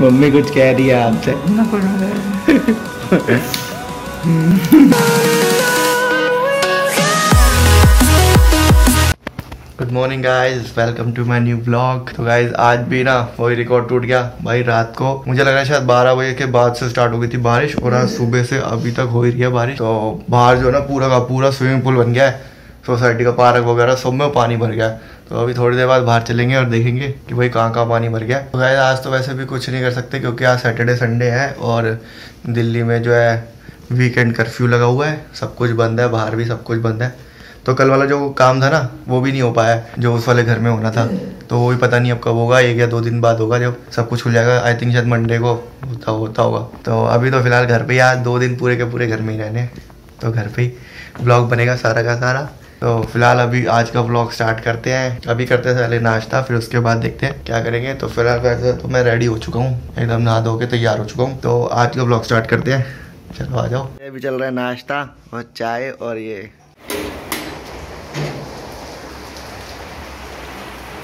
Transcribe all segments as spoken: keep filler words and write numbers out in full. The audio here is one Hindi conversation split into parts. मम्मी कुछ कह रही है आपसे? Good morning guys, welcome to my new blog. तो गाइज आज भी ना वही रिकॉर्ड टूट गया भाई। रात को मुझे लग रहा है शायद बारह बजे के बाद से स्टार्ट हो गई थी बारिश और आज सुबह से अभी तक हो ही रही है बारिश। तो बाहर जो है ना पूरा का पूरा स्विमिंग पूल बन गया है, सोसाइटी का पार्क वगैरह सब में पानी भर गया। तो अभी थोड़ी देर बाद बाहर चलेंगे और देखेंगे कि भाई कहाँ कहाँ पानी भर गया। तो गाइस आज तो वैसे भी कुछ नहीं कर सकते क्योंकि आज सैटरडे संडे है और दिल्ली में जो है वीकेंड कर्फ्यू लगा हुआ है, सब कुछ बंद है, बाहर भी सब कुछ बंद है। तो कल वाला जो काम था ना वो भी नहीं हो पाया जो उस वाले घर में होना था, तो वो भी पता नहीं अब कब होगा, एक या दो दिन बाद होगा जब सब कुछ खुल जाएगा। आई थिंक शायद मंडे को होता होता होगा। तो अभी तो फिलहाल घर पर ही, आज दो दिन पूरे के पूरे घर में ही रहने, तो घर पर ही ब्लॉग बनेगा सारा का सारा। तो फिलहाल अभी आज का व्लॉग स्टार्ट करते हैं। अभी करते हैं पहले नाश्ता, फिर उसके बाद देखते हैं क्या करेंगे। तो फिलहाल वैसे तो मैं रेडी हो चुका हूँ, एकदम नहा धो के तैयार हो चुका हूँ। तो आज का व्लॉग स्टार्ट करते हैं, चलो आ जाओ। ये भी चल रहा है नाश्ता और चाय और ये।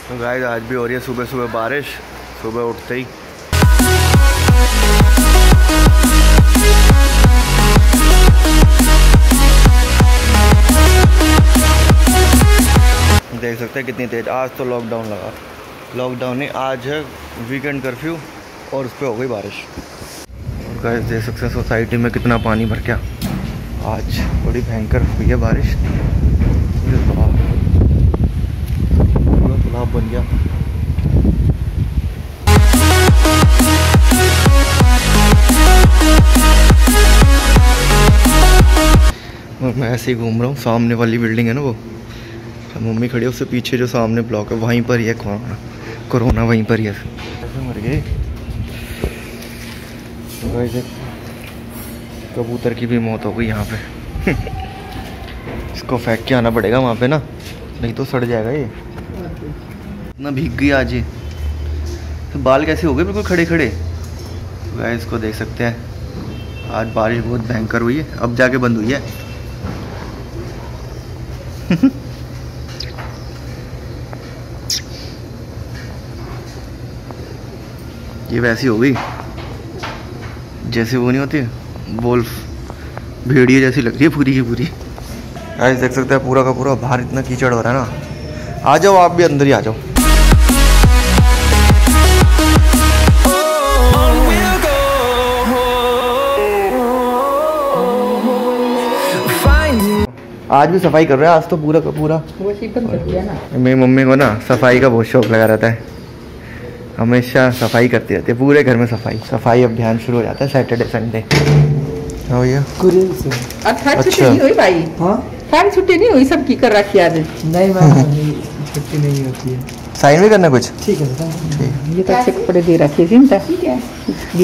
तो गाइस आज भी हो रही है सुबह सुबह बारिश, सुबह उठते ही। देख सकते हैं कितनी तेज। आज तो लॉकडाउन लगा, लॉकडाउन नहीं, आज है वीकेंड कर्फ्यू और उस पर हो गई बारिश। गाइस देख सकते हैं सोसाइटी में कितना पानी भर गया, आज बड़ी भयंकर हुई है बारिश। पूरा तालाब बन गया। मैं ऐसे ही घूम रहा हूँ, सामने वाली बिल्डिंग है ना वो, मम्मी खड़ी है, उससे पीछे जो सामने ब्लॉक है वहीं पर ही है कोरोना, कोरोना वहीं पर ही है। मर गए। कबूतर की भी मौत हो गई यहाँ पे। इसको फेंक के आना पड़ेगा वहाँ पे ना, नहीं तो सड़ जाएगा ये। इतना भीग गई आज ये, तो बाल कैसे हो गए बिल्कुल खड़े खड़े। गाइस इसको देख सकते हैं, आज बारिश बहुत भयंकर हुई है, अब जाके बंद हुई है। ये वैसी हो गई जैसे वो नहीं होती वोल्फ, भेड़िए जैसी लग रही है पूरी की पूरी। गाइस देख सकते हैं पूरा का पूरा बाहर इतना कीचड़ हो रहा है ना। आ जाओ आप भी अंदर ही आ जाओ। आज भी सफाई कर रहा है, आज तो पूरा का पूरा ना। मेरी मम्मी को ना सफाई का बहुत शौक लगा रहता है, हमेशा सफाई करते रहते हैं, पूरे घर में सफाई सफाई अभियान शुरू हो जाता है सैटरडे संडे। हो गया अच्छा हुई भाई, सारी छुट्टी नहीं हुई, सब की कर रखी आज। नहीं भाई छुट्टी नहीं होती है, साइन भी करना कुछ, ठीक है ठीक। ये तो अच्छे कपड़े दे रखे थे, ठीक है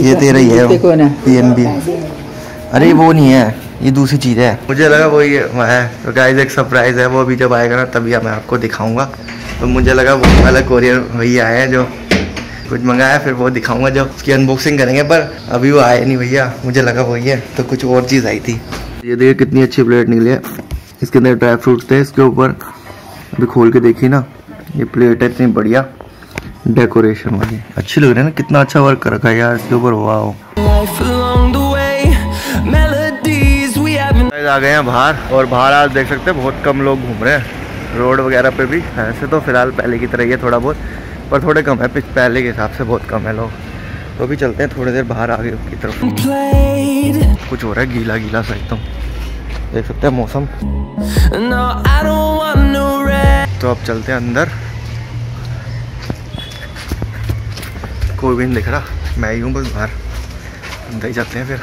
ये दे रही है पीएनबी। अरे वो नहीं है, ये दूसरी चीज़ है, मुझे लगा वो ये है। तो गाइस एक सरप्राइज है, वो अभी जब आएगा ना तभी मैं आपको दिखाऊंगा। तो मुझे लगा वो अलग कोरियर भैया आया है जो कुछ मंगाया, फिर वो दिखाऊंगा जब उसकी अनबॉक्सिंग करेंगे, पर अभी वो आए नहीं भैया, मुझे लगा वही है, तो कुछ और चीज़ आई थी। ये देखिए कितनी अच्छी प्लेट निकली है, इसके अंदर ड्राई फ्रूट्स थे, इसके ऊपर अभी खोल के देखी ना, ये प्लेट है इतनी बढ़िया डेकोरेशन वाली, अच्छी लग रही है ना, कितना अच्छा वर्क कर रखा है यार इसके ऊपर। वाह आ गए हैं बाहर, और बाहर आज देख सकते हैं बहुत कम लोग घूम रहे हैं रोड वगैरह पे भी, ऐसे तो फिलहाल पहले की तरह ही है थोड़ा बहुत, पर थोड़े कम है, पहले के हिसाब से बहुत कम है लोग। तो अभी चलते हैं थोड़ी देर बाहर आगे की तरफ। कुछ हो रहा है गीला गीला सा एकदम, देख सकते हैं मौसम। no, तो अब चलते हैं अंदर, कोई भी नहीं दिख रहा, मैं ही हूँ बस बाहर, अंदर ही चलते हैं फिर।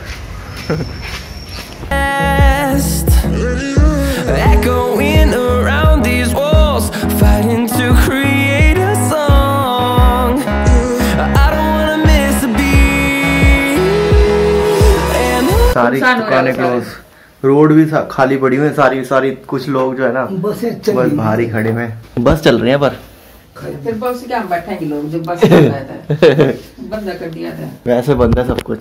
सारी दुकानें क्लोज, रोड भी खाली पड़ी हुई है सारी सारी, कुछ लोग जो है ना बस बाहर ही खड़े हैं, बस चल रहे हैं पर फिर बस क्या बैठेंगे लोग, जो बस बंद कर दिया था वैसे बंद है सब कुछ।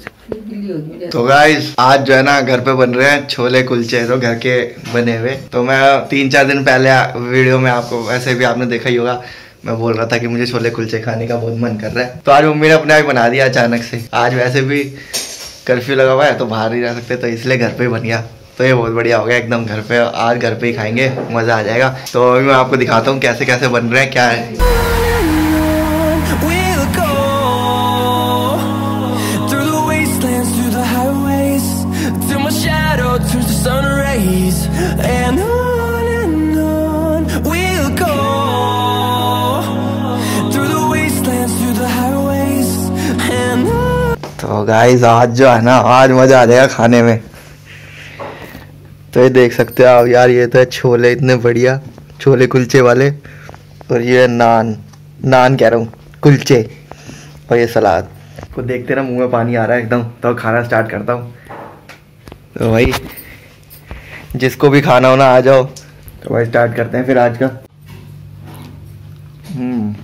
तो गाइस आज जो है ना घर पे बन रहे हैं छोले कुलचे, तो घर के बने हुए। तो मैं तीन चार दिन पहले वीडियो में आपको, वैसे भी आपने देखा ही होगा, मैं बोल रहा था कि मुझे छोले कुलचे खाने का बहुत मन कर रहा है, तो आज मम्मी ने अपने आप बना दिया अचानक से। आज वैसे भी कर्फ्यू लगा हुआ है तो बाहर नहीं रह सकते, तो इसलिए घर पे ही बन गया। तो ये बहुत बढ़िया हो गया, एकदम घर पे, आज घर पे ही खाएंगे, मज़ा आ जाएगा। तो मैं आपको दिखाता हूँ कैसे कैसे बन रहे हैं, क्या है। तो गाइस आज जो है ना, आज मजा आ जाएगा खाने में। तो ये देख सकते हो आप यार, ये तो है छोले, इतने बढ़िया छोले कुलचे वाले, और ये नान नान कह रहा हूँ, कुलचे, और ये सलाद। को देखते ना मुंह में पानी आ रहा है एकदम। तो खाना स्टार्ट करता हूँ। तो भाई जिसको भी खाना हो ना आ जाओ। तो भाई स्टार्ट करते हैं फिर आज का। हम्म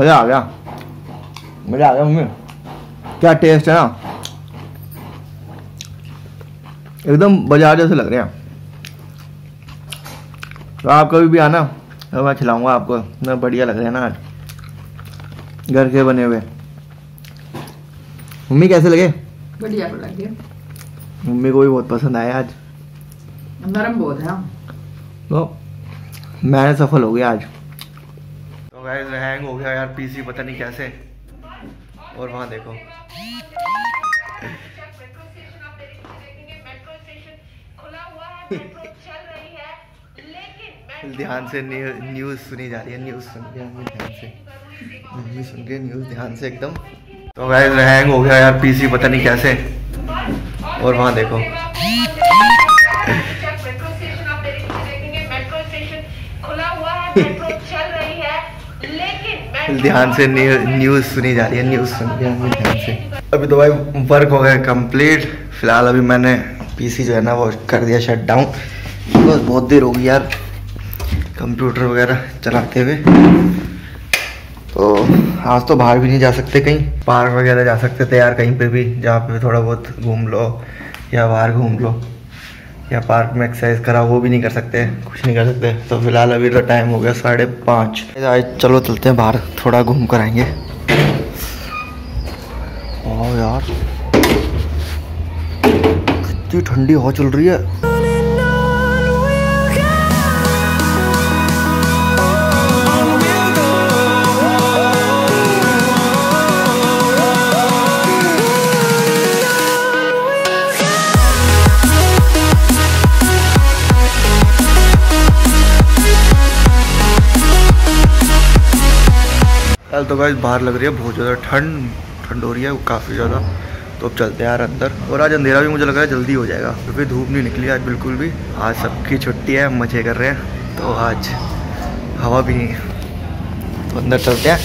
मज़ा आ गया, मज़ा आ गया मम्मी, क्या टेस्ट है ना, एकदम बाजार जैसे लग रहे हैं। तो आप कभी भी आना, तो मैं खिलाऊंगा आपको, इतना बढ़िया लग रहे हैं ना आज, घर के बने हुए। मम्मी कैसे लगे? बढ़िया लगे, मम्मी को भी बहुत पसंद आया। आज नरम बहुत है तो मैंने सफल हो गया आज। तो गाइस हैंग हो गया यार पीसी, पता नहीं कैसे। और वहाँ देखो ध्यान से न्यूज़ सुनी जा रही है, न्यूज़ सुन रही है ध्यान से, मम्मी सुन रही है न्यूज़ ध्यान से एकदम। तो गाइस हैंग हो गया यार पीसी, पता नहीं कैसे। और वहाँ देखो ध्यान से न्यूज़ सुनी जा रही है, न्यूज़ सुन रही है ध्यान से। अभी तो भाई वर्क हो गया कंप्लीट। फिलहाल अभी मैंने पीसी जो है ना वो कर दिया शट डाउन। तो बहुत देर हो गई यार कंप्यूटर वगैरह चलाते हुए। तो आज तो बाहर भी नहीं जा सकते, कहीं पार्क वगैरह जा सकते थे यार, कहीं पे भी जहाँ पे थोड़ा बहुत घूम लो या बाहर घूम लो या पार्क में एक्सरसाइज करा, वो भी नहीं कर सकते, कुछ नहीं कर सकते। तो फिलहाल अभी तो टाइम हो गया साढ़े पाँच। आज चलो चलते हैं बाहर, थोड़ा घूम कर आएंगे। और यार कितनी ठंडी हवा चल रही है। तो गाइस बाहर लग रही है बहुत ज़्यादा ठंड, ठंड हो रही है काफ़ी ज़्यादा। तो अब चलते हैं यार अंदर। और आज अंधेरा भी मुझे लग रहा है जल्दी हो जाएगा, क्योंकि धूप नहीं निकली आज बिल्कुल भी। आज सबकी छुट्टी है, मज़े कर रहे हैं। तो आज हवा भी नहीं है, तो अंदर चलते हैं।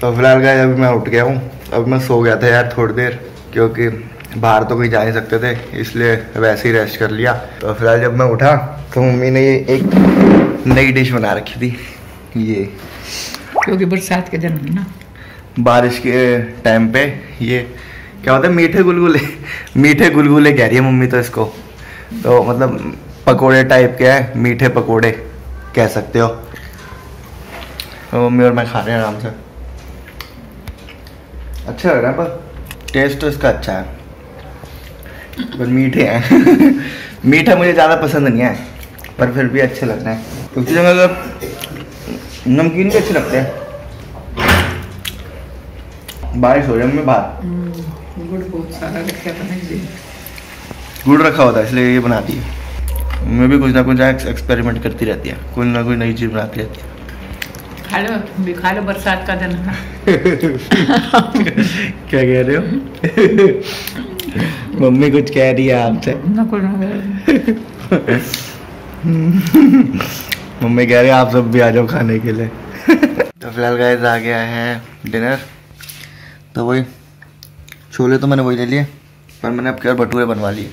तो फिलहाल गाइस अभी मैं उठ गया हूँ, अभी मैं सो गया था यार थोड़ी देर, क्योंकि बाहर तो कहीं जा नहीं सकते थे, इसलिए वैसे ही रेस्ट कर लिया। तो फिलहाल जब मैं उठा तो मम्मी ने ये एक नई डिश बना रखी थी, ये क्योंकि बरसात के जन्म ना, बारिश के टाइम पे ये क्या होता है, मीठे गुलगुले मीठे गुलगुले कह रही है मम्मी तो इसको, तो मतलब पकोड़े टाइप के हैं, मीठे पकोड़े कह सकते हो। तो मम्मी और मैं खा रहे हैं आराम से, अच्छा लग रहा है, पर टेस्ट तो इसका अच्छा है, पर मीठे हैं मीठा मुझे ज़्यादा पसंद नहीं है, पर फिर भी अच्छे लग रहे हैं, क्योंकि मतलब नमकीन भी अच्छे लगते हैं। बारिश हो रही है, मैं बाहर गुड़ बहुत सारा रखा था ना, गुड़ रखा होता है इसलिए ये बनाती है। मैं भी कुछ ना कुछ एक्सपेरिमेंट करती रहती है, कुछ ना कुछ नई चीज़ बनाती रहती है। खा लो भी खा लो, बरसात का दिन क्या कह रहे हो मम्मी कुछ कह रही है आपसे ना, कुछ मम्मी कह रही है आप सब भी आ जाओ खाने के लिए तो फिलहाल गाइस आ गया है डिनर। तो वही छोले तो मैंने वही ले लिए, पर मैंने अब क्या भटूरे बनवा लिए।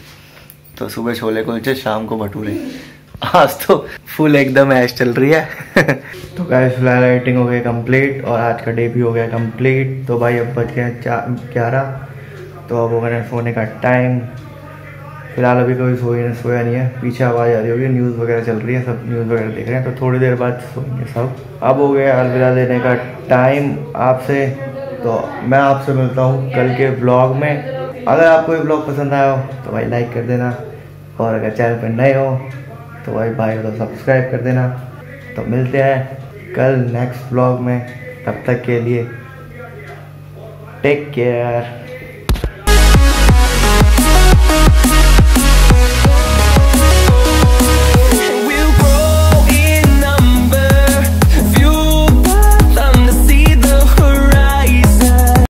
तो सुबह छोले कुलचे, शाम को भटूरे, आज तो फुल एकदम ऐश चल रही है तो गाइस फिलहाल एडिटिंग हो गई कंप्लीट और आज का डे भी हो गया कंप्लीट। तो भाई अब बज गए ग्यारह, तो अब हो गया सोने का टाइम। फिलहाल अभी कोई सोया सोया नहीं है, पीछे आवाज़ आ रही होगी, न्यूज़ वगैरह चल रही है, सब न्यूज़ वगैरह देख रहे हैं, तो थोड़ी देर बाद सोएंगे सब। अब हो गया अलविदा देने का टाइम आपसे, तो मैं आपसे मिलता हूँ कल के ब्लॉग में। अगर आपको ये ब्लॉग पसंद आया हो तो भाई लाइक कर देना, और अगर चैनल पर नए हो तो भाई भाई तो सब्सक्राइब कर देना। तो मिलते हैं कल नेक्स्ट ब्लॉग में, तब तक के लिए टेक केयर।